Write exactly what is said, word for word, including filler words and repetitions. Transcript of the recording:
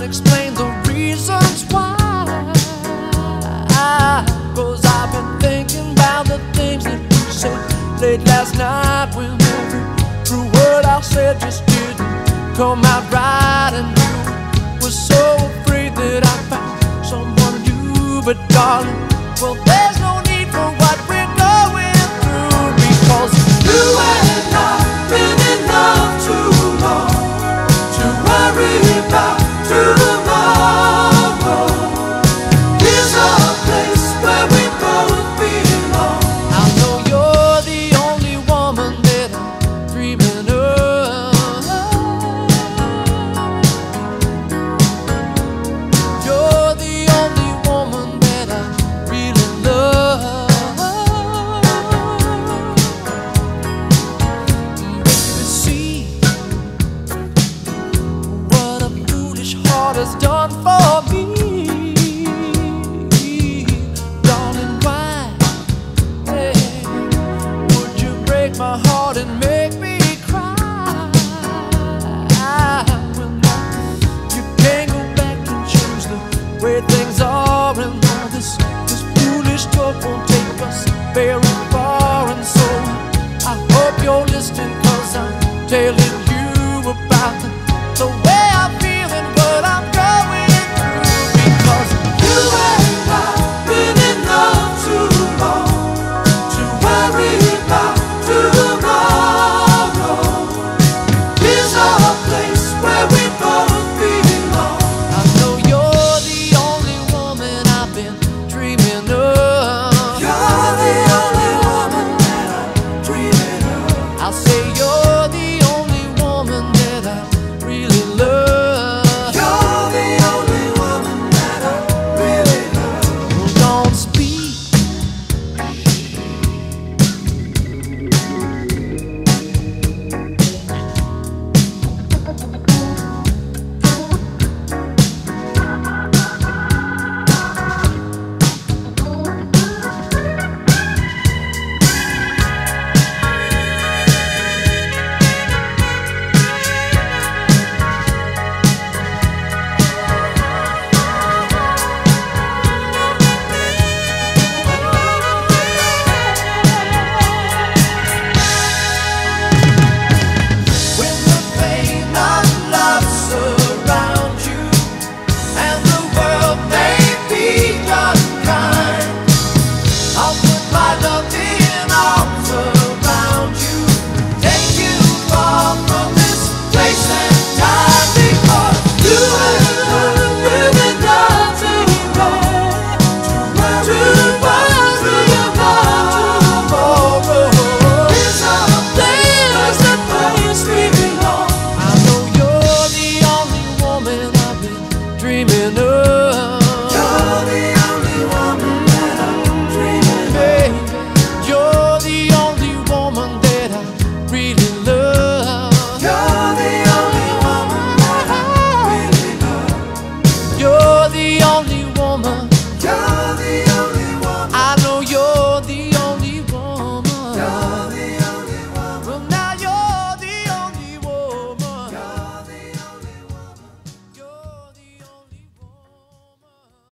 can't explain the reasons why, 'cause I've been thinking about the things that you said late last night, when every true word I said just didn't come out right. And you were so afraid that I found someone new. But darling, well, there's no need for what we're going through, because you and I have been in love too long to worry about tomorrow. Here's a place where we both belong. I know you're the only woman that I'm dreaming of. You're the only woman that I really love. Baby, see what a foolish heart has done for me.